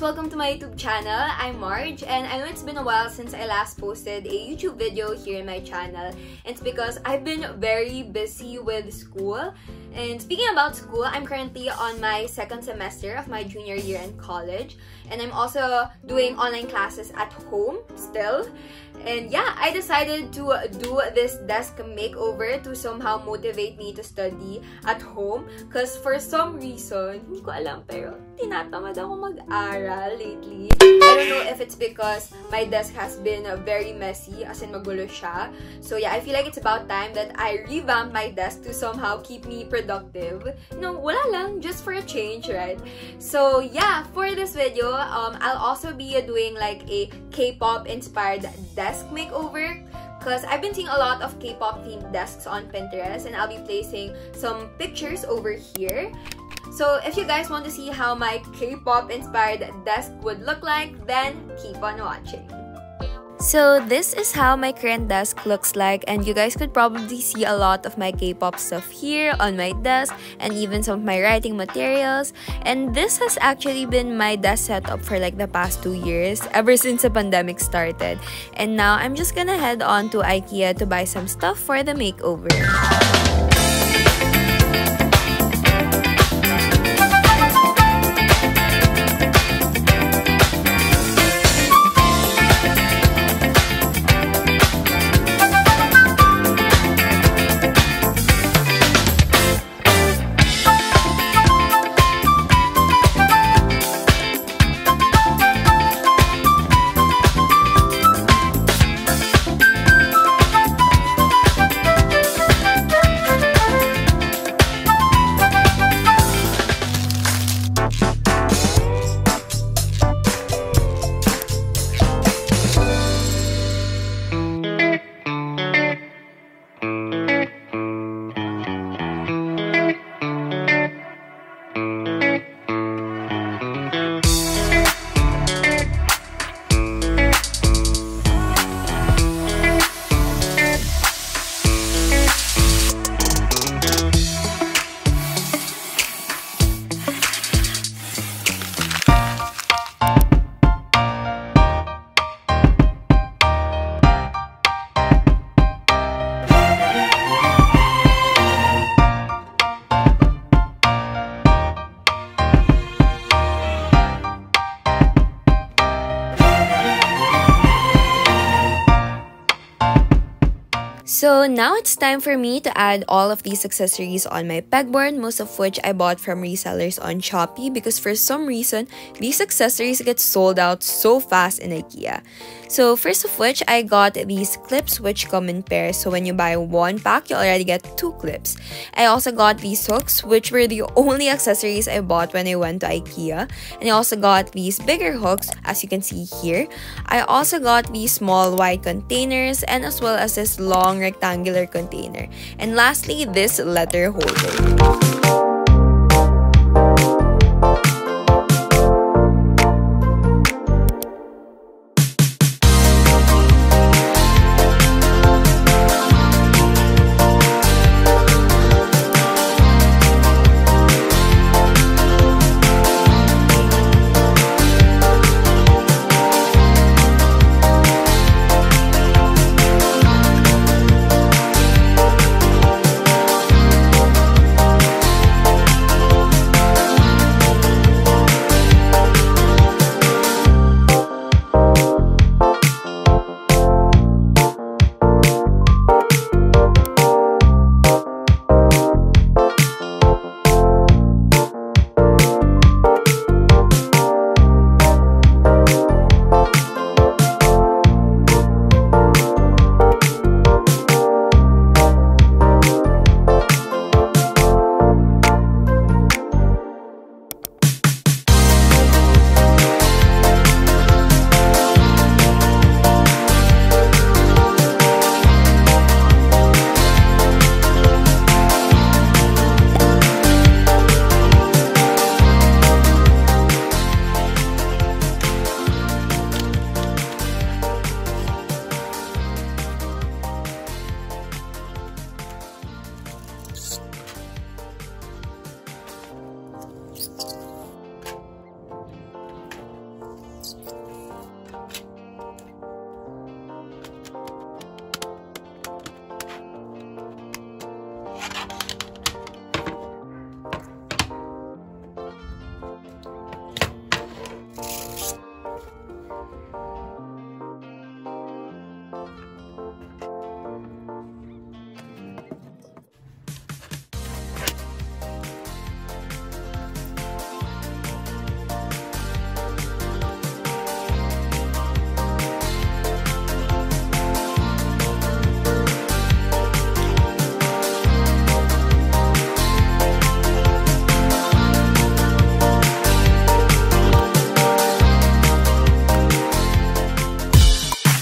Welcome to my YouTube channel. I'm Marge, and I know it's been a while since I last posted a YouTube video here in my channel. It's because I've been very busy with school. And speaking about school, I'm currently on my second semester of my junior year in college. And I'm also doing online classes at home still. And yeah, I decided to do this desk makeover to somehow motivate me to study at home. Because for some reason, hindi ko alam pero tinatamad ako mag-aral lately. I don't know if it's because my desk has been very messy, as in magulo siya. So yeah, I feel like it's about time that I revamp my desk to somehow keep me productive. No, wala lang, just for a change, right? So yeah, for this video, I'll also be doing like a K-pop inspired desk makeover because I've been seeing a lot of K-pop themed desks on Pinterest, and I'll be placing some pictures over here. So if you guys want to see how my K-pop inspired desk would look like, then keep on watching. So this is how my current desk looks like, and you guys could probably see a lot of my K-pop stuff here on my desk and even some of my writing materials. And this has actually been my desk setup for like the past 2 years, ever since the pandemic started. And now I'm just gonna head on to IKEA to buy some stuff for the makeover. So now it's time for me to add all of these accessories on my pegboard, most of which I bought from resellers on Shopee because for some reason, these accessories get sold out so fast in IKEA. So first of which, I got these clips which come in pairs, so when you buy one pack, you already get 2 clips. I also got these hooks, which were the only accessories I bought when I went to IKEA. And I also got these bigger hooks, as you can see here. I also got these small white containers, and as well as this long rectangular container, and lastly this letter holder.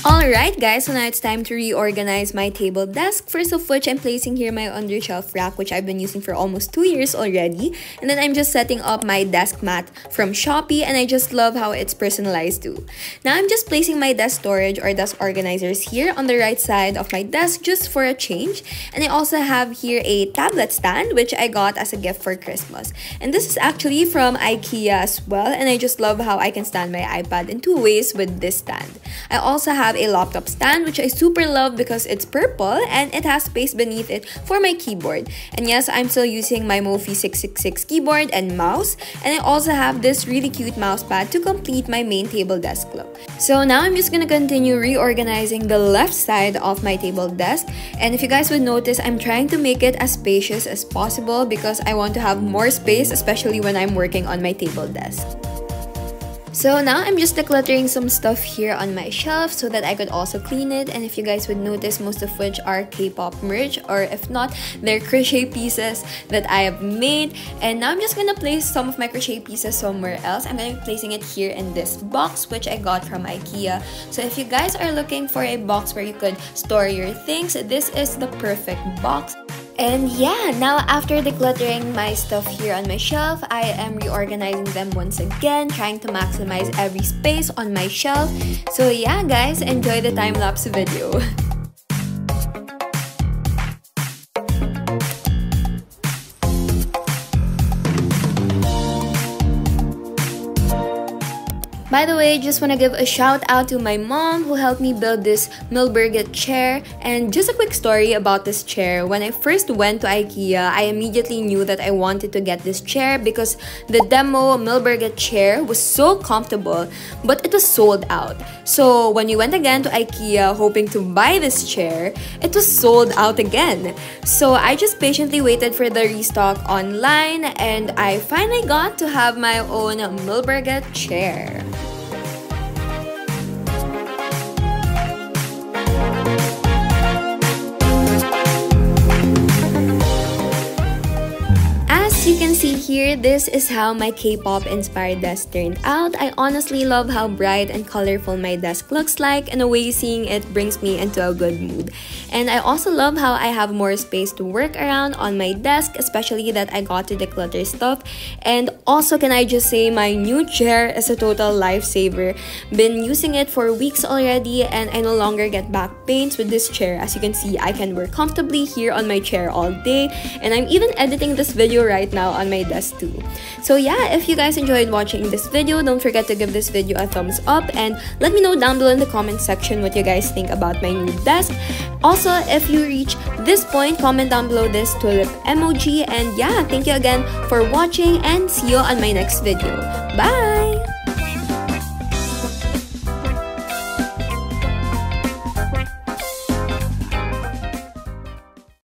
Alright guys, so now it's time to reorganize my table desk, first of which I'm placing here my under shelf rack, which I've been using for almost 2 years already. And then I'm just setting up my desk mat from Shopee, and I just love how it's personalized too. Now I'm just placing my desk storage or desk organizers here on the right side of my desk just for a change. And I also have here a tablet stand, which I got as a gift for Christmas. And this is actually from IKEA as well, and I just love how I can stand my iPad in two ways with this stand. I also have a laptop stand, which I super love because it's purple and it has space beneath it for my keyboard. And yes, I'm still using my Mofi 666 keyboard and mouse, and I also have this really cute mouse pad to complete my main table desk look. So now I'm just gonna continue reorganizing the left side of my table desk, and if you guys would notice, I'm trying to make it as spacious as possible because I want to have more space, especially when I'm working on my table desk. So now I'm just decluttering some stuff here on my shelf so that I could also clean it. And if you guys would notice, most of which are K-pop merch, or if not, they're crochet pieces that I have made. And now I'm just gonna place some of my crochet pieces somewhere else. I'm gonna be placing it here in this box, which I got from IKEA. So if you guys are looking for a box where you could store your things, this is the perfect box. And yeah, now after decluttering my stuff here on my shelf, I am reorganizing them once again, trying to maximize every space on my shelf. So yeah guys, enjoy the time-lapse video. By the way, just want to give a shout out to my mom who helped me build this Milberget chair. And just a quick story about this chair. When I first went to IKEA, I immediately knew that I wanted to get this chair because the demo Milberget chair was so comfortable, but it was sold out. So when we went again to IKEA hoping to buy this chair, it was sold out again. So I just patiently waited for the restock online, and I finally got to have my own Milberget chair. You can see here, this is how my K-pop inspired desk turned out. I honestly love how bright and colorful my desk looks like. In a way, seeing it brings me into a good mood. And I also love how I have more space to work around on my desk, especially that I got to declutter stuff. And also, can I just say, my new chair is a total lifesaver. Been using it for weeks already, and I no longer get back pains with this chair. As you can see, I can work comfortably here on my chair all day, and I'm even editing this video right now on my desk too. So yeah, if you guys enjoyed watching this video, don't forget to give this video a thumbs up, and let me know down below in the comment section what you guys think about my new desk. Also, if you reach this point, comment down below this tulip emoji. And yeah, thank you again for watching, and see you on my next video. Bye!